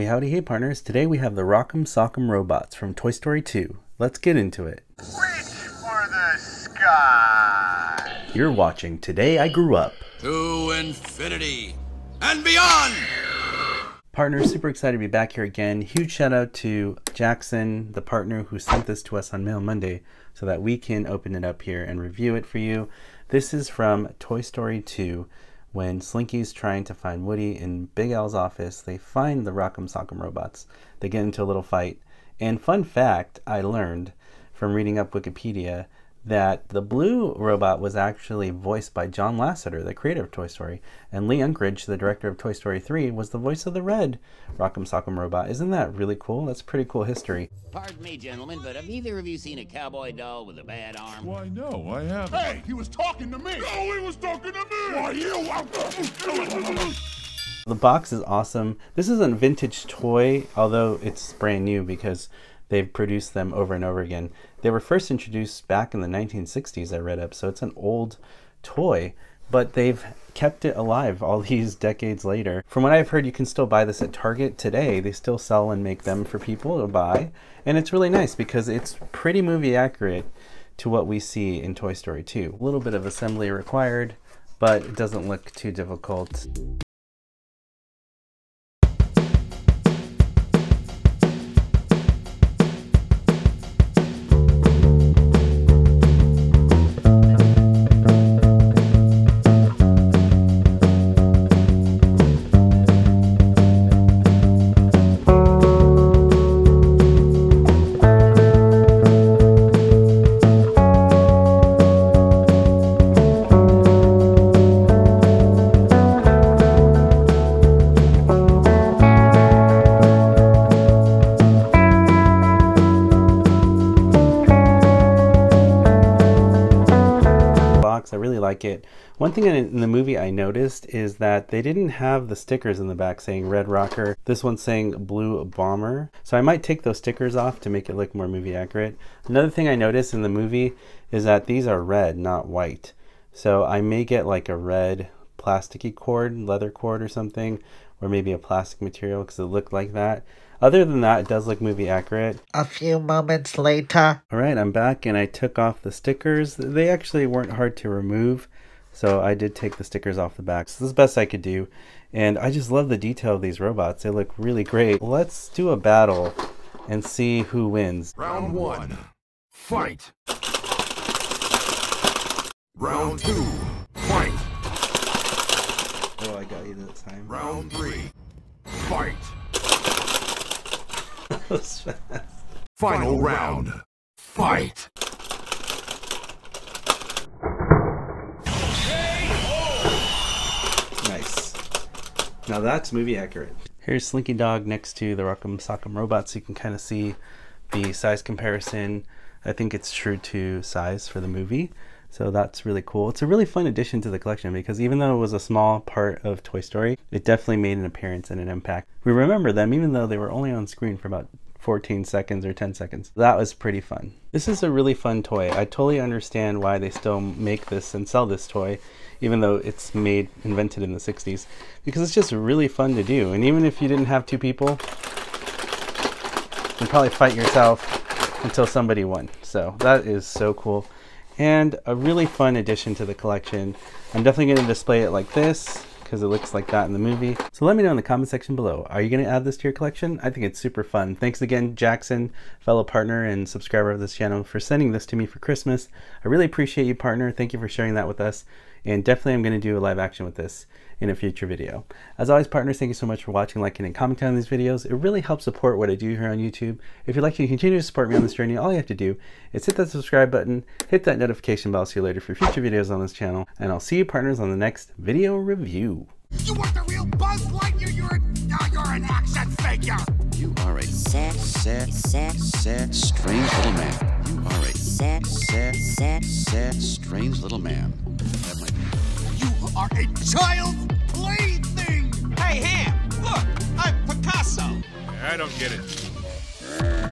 Hey howdy hey partners, today we have the Rock'em Sock'em Robots from Toy Story 2. Let's get into it. Reach for the sky! You're watching Today I Grew Up. To infinity and beyond! Partners, super excited to be back here again. Huge shout out to Jackson, the partner who sent this to us on Mail Monday so that we can open it up here and review it for you. This is from Toy Story 2. When Slinky's trying to find Woody in Big Al's office, they find the Rock'em Sock'em Robots. They get into a little fight. And fun fact, I learned from reading up Wikipedia that the blue robot was actually voiced by John Lasseter, the creator of Toy Story. And Lee Unkrich, the director of Toy Story 3, was the voice of the red Rock'em Sock'em Robot. Isn't that really cool? That's pretty cool history. Pardon me, gentlemen, but have either of you seen a cowboy doll with a bad arm? Why, no, I haven't. Hey, he was talking to me! No, he was talking to me! Why, you... The box is awesome. This is a vintage toy, although it's brand new because they've produced them over and over again. They were first introduced back in the 1960s, I read up, so it's an old toy, but they've kept it alive all these decades later. From what I've heard, you can still buy this at Target today. They still sell and make them for people to buy, and it's really nice because it's pretty movie accurate to what we see in Toy Story 2. A little bit of assembly required, but it doesn't look too difficult. I really like it. One thing in the movie I noticed is that they didn't have the stickers in the back saying Red Rocker. This one's saying Blue Bomber. So I might take those stickers off to make it look more movie accurate. Another thing I noticed in the movie is that these are red, not white. So I may get like a red plasticky cord, leather cord or something, or maybe a plastic material because it looked like that. Other than that, it does look movie accurate. A few moments later. All right, I'm back and I took off the stickers. They actually weren't hard to remove, so I did take the stickers off the back. So this is the best I could do. And I just love the detail of these robots. They look really great. Let's do a battle and see who wins. Round one, fight. Round two, fight. Oh, I got you this time. Round three, fight. Final round, fight! Nice. Now that's movie accurate. Here's Slinky Dog next to the Rock'em Sock'em Robots. You can kind of see the size comparison. I think it's true to size for the movie. So that's really cool. It's a really fun addition to the collection because even though it was a small part of Toy Story, it definitely made an appearance and an impact. We remember them even though they were only on screen for about 14 seconds or 10 seconds. That was pretty fun. This is a really fun toy. I totally understand why they still make this and sell this toy, even though it's invented in the 60s, because it's just really fun to do. And even if you didn't have two people, you'd probably fight yourself until somebody won. So that is so cool. And a really fun addition to the collection. I'm definitely going to display it like this because it looks like that in the movie. So let me know in the comment section below. Are you going to add this to your collection? I think it's super fun. Thanks again, Jackson, fellow partner and subscriber of this channel, for sending this to me for Christmas. I really appreciate you, partner. Thank you for sharing that with us. And definitely I'm going to do a live action with this in a future video. As always, partners, thank you so much for watching, liking, and commenting on these videos. It really helps support what I do here on YouTube. If you'd like to continue to support me on this journey, all you have to do is hit that subscribe button, hit that notification bell, see you later for future videos on this channel, and I'll see you, partners, on the next video review. You are the real Buzz Lightyear, you're an action figure. You are a sad, strange little man. You are a sad, strange little man. You are a child plaything! Hey, Ham, look, I'm Picasso! I don't get it.